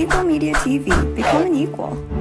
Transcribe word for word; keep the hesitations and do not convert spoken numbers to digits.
Equal Media T V, become an equal.